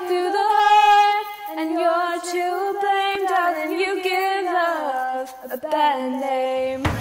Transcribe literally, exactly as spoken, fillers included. up through the hurt, and you're to blame, darling. You give love a bad name.